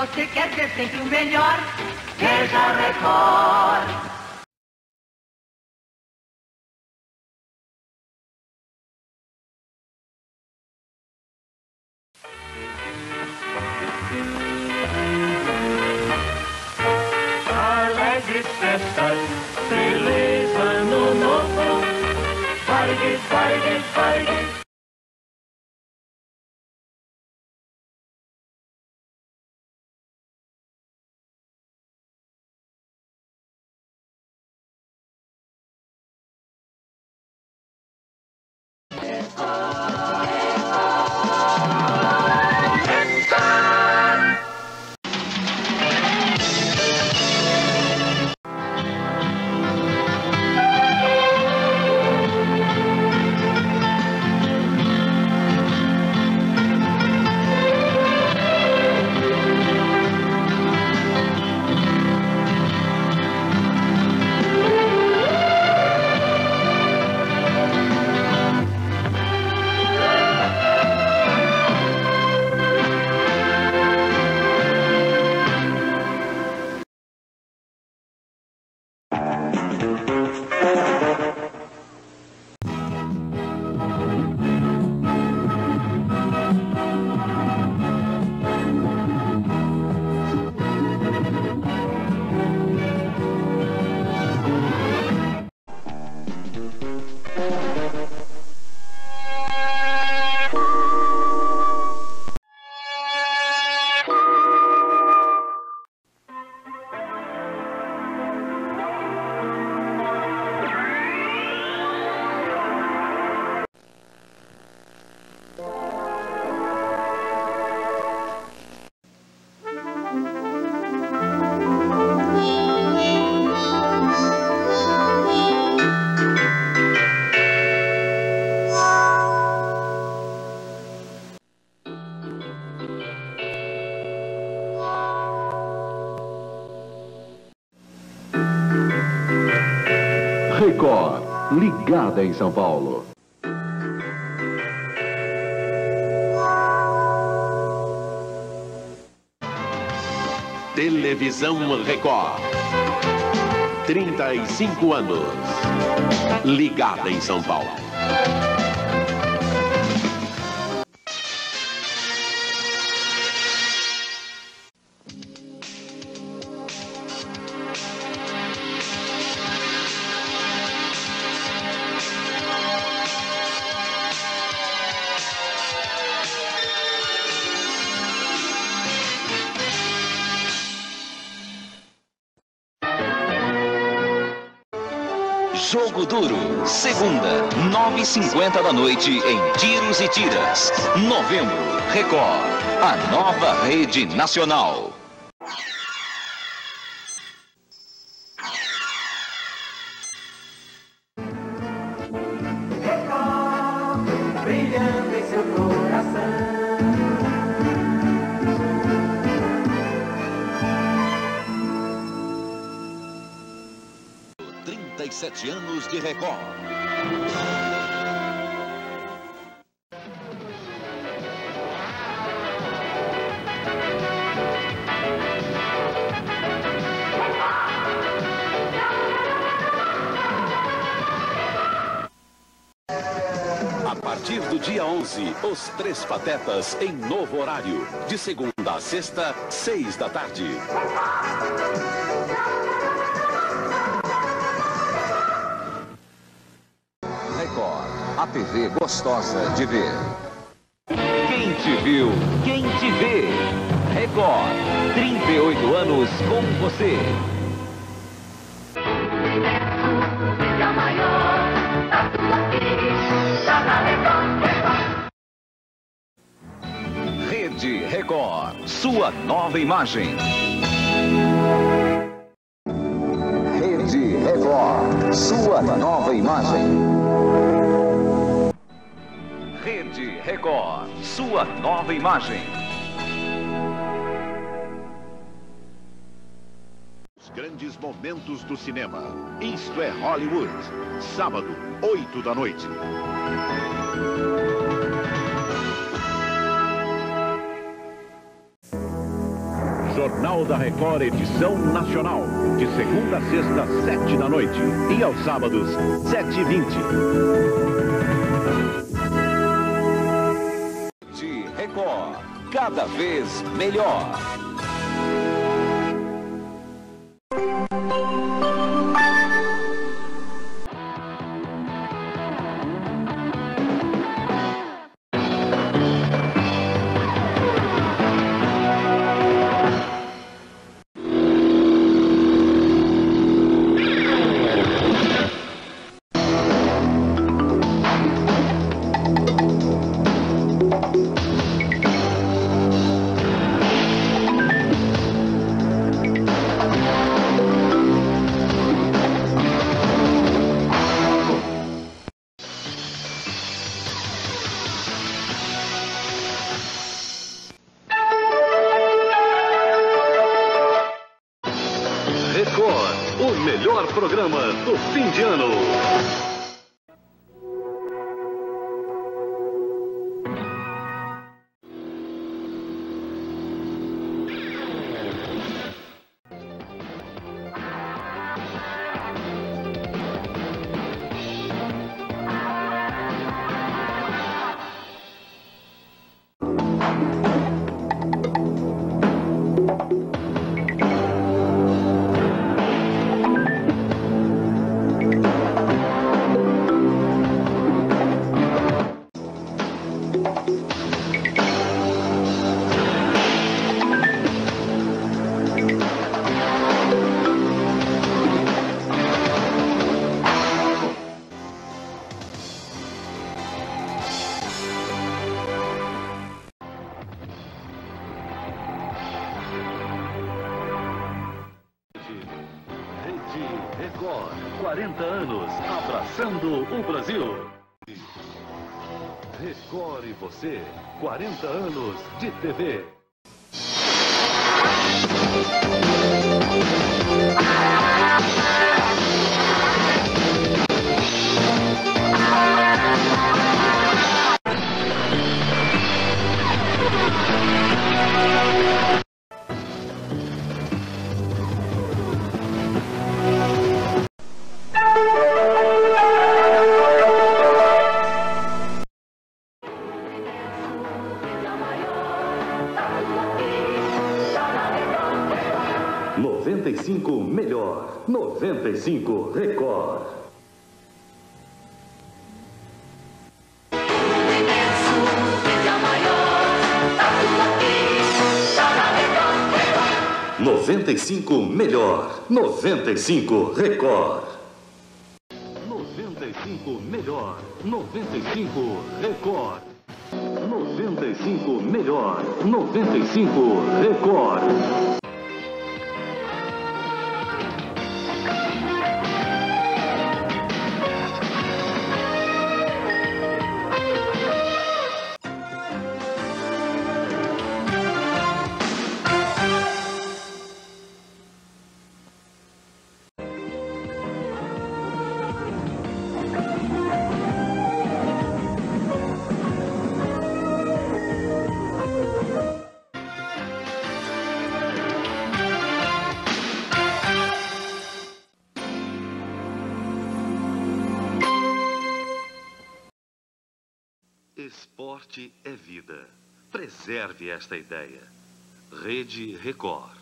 Você quer ser sempre o melhor? Seja Record. Alegre festas, feliz ano novo. Party, party, party. Record, ligada em São Paulo. Televisão Record. 35 anos. Ligada em São Paulo. Jogo Duro, segunda, 9h50 da noite em Tiros e Tiras. Novembro, Record, a nova rede nacional. Record, brilhando em seu coração. 37 anos de Record. A partir do dia 11, os Três Patetas em novo horário. De segunda a sexta, 6 da tarde. Record, a TV gostosa de ver. Quem te viu, quem te vê. Record, 38 anos com você. Rede Record, sua nova imagem. Rede Record, sua nova imagem. Rede Record, sua nova imagem. Os grandes momentos do cinema. Isto é Hollywood. Sábado, 8 da noite. Jornal da Record, edição nacional, de segunda a sexta, 7 da noite, e aos sábados, 7h20. De Record, cada vez melhor. Programa do fim de ano. Record, 40 anos, abraçando o Brasil. Record e você, 40 anos de TV. Melhor, 95 Record. Maior, 95 melhor, 95 Record. 95 melhor, 95 Record. 95 melhor, 95 Record. Esporte é vida. Preserve esta ideia. Rede Record.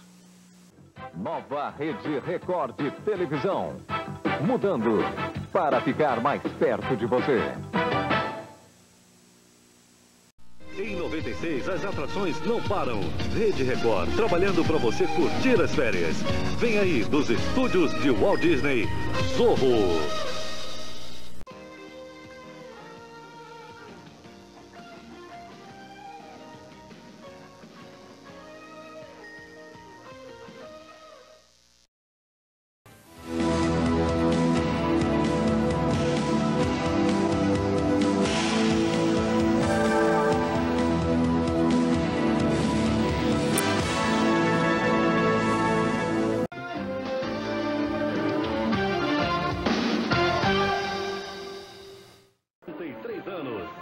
Nova Rede Record de televisão. Mudando para ficar mais perto de você. Em 96, as atrações não param. Rede Record, trabalhando para você curtir as férias. Vem aí, dos estúdios de Walt Disney, Zorro.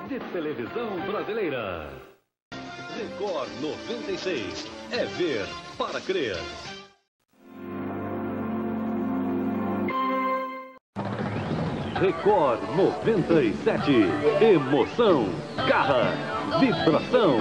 De televisão brasileira. Record 96 é ver para crianças. Record 97. Emoção, garra, vibração.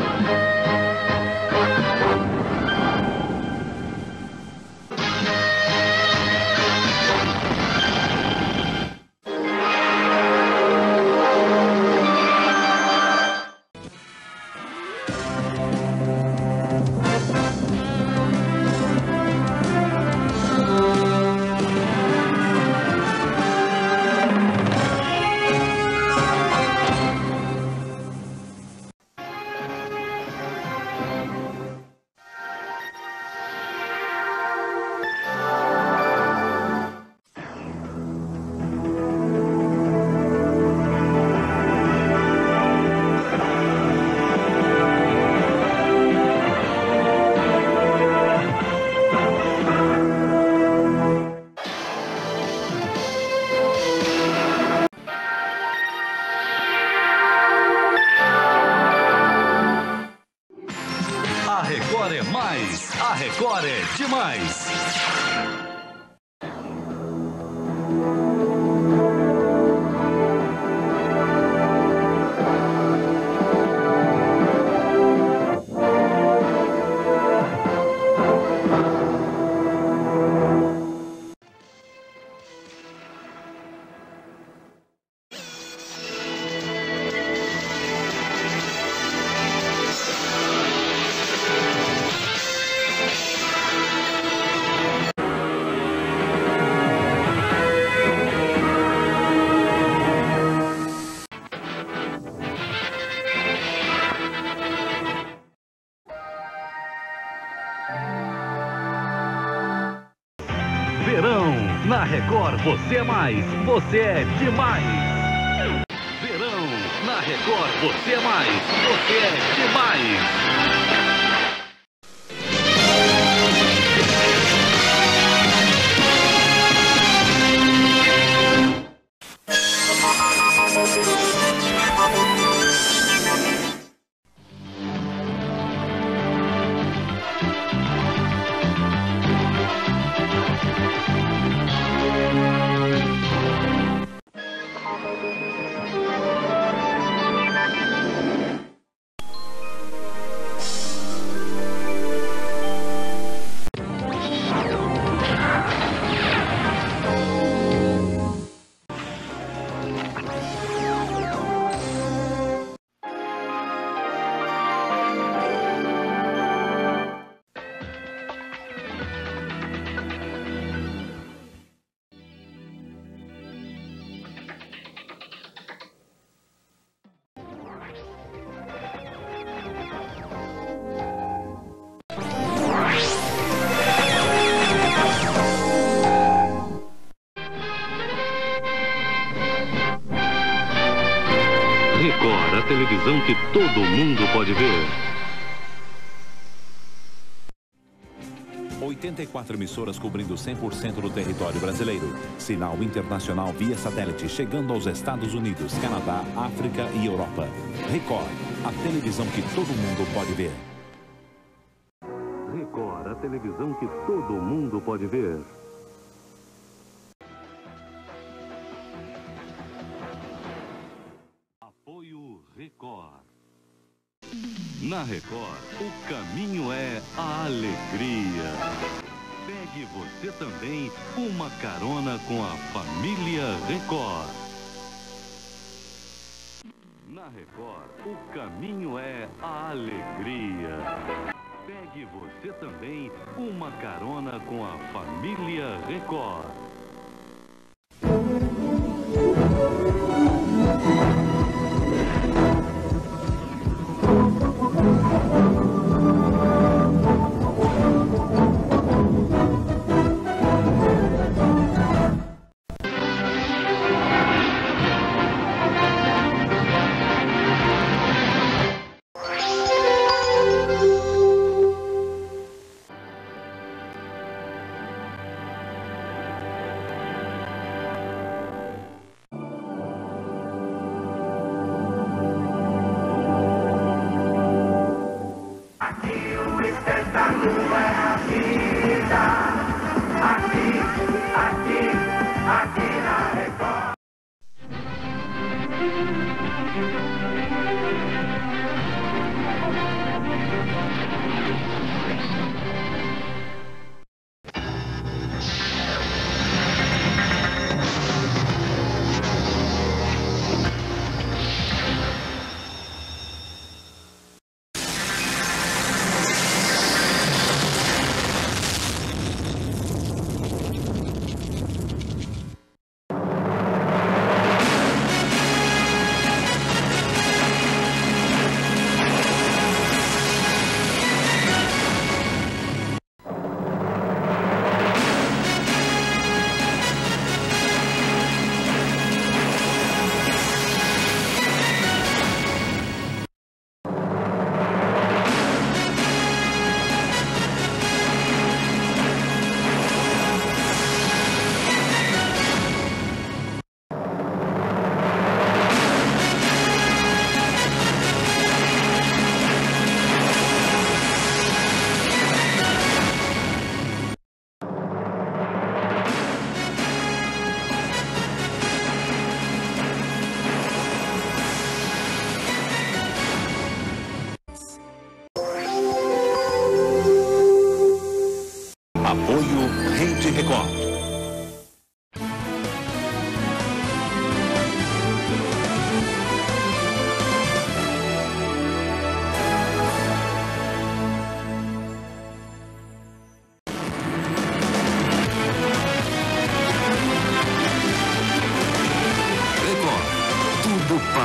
A Record é demais! Verão, na Record você é mais, você é demais. Verão, na Record você é mais, você é demais. Record, a televisão que todo mundo pode ver. 84 emissoras cobrindo 100% do território brasileiro. Sinal internacional via satélite chegando aos Estados Unidos, Canadá, África e Europa. Record, a televisão que todo mundo pode ver. Record, a televisão que todo mundo pode ver. Record. Na Record, o caminho é a alegria. Pegue você também uma carona com a família Record. Na Record, o caminho é a alegria. Pegue você também uma carona com a família Record.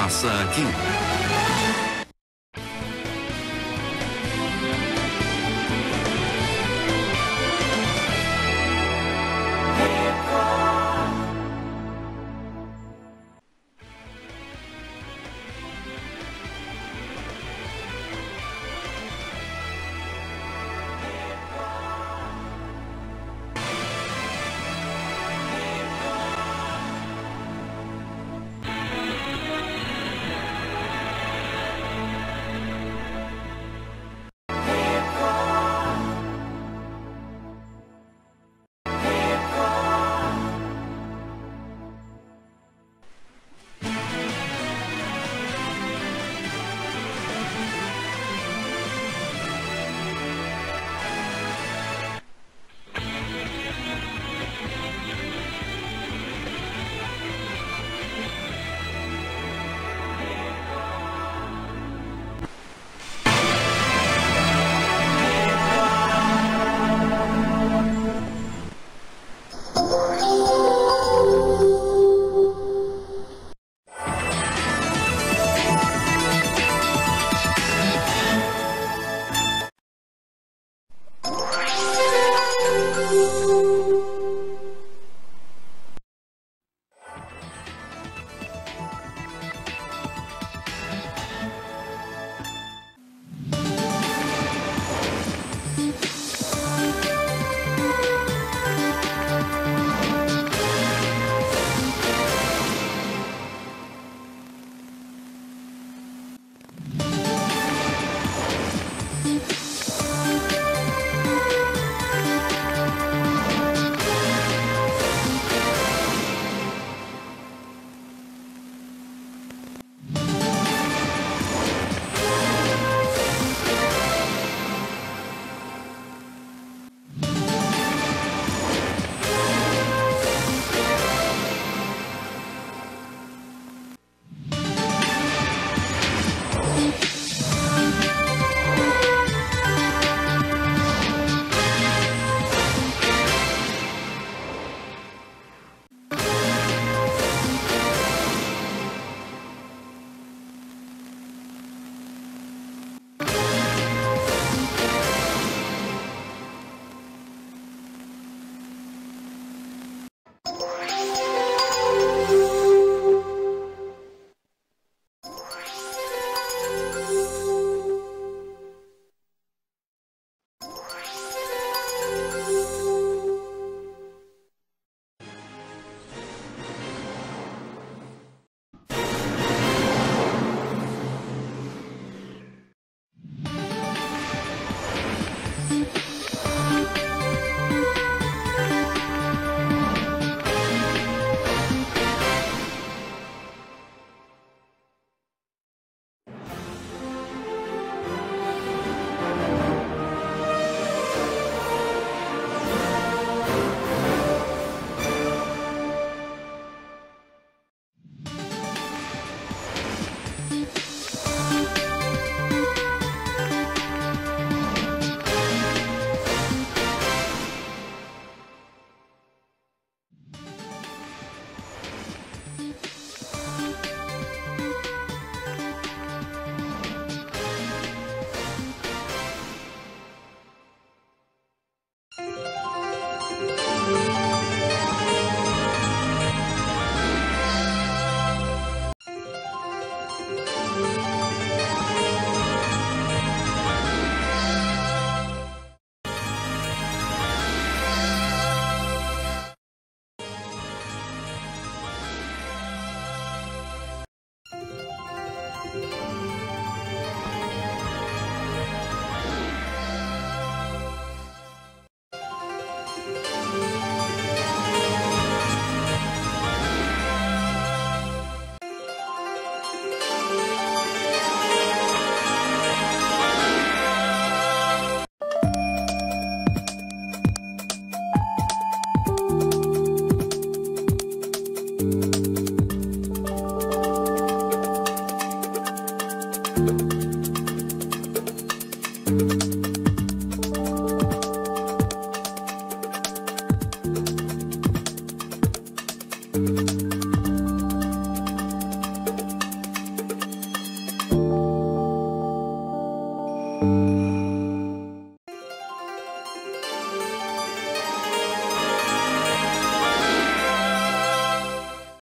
passa aqui.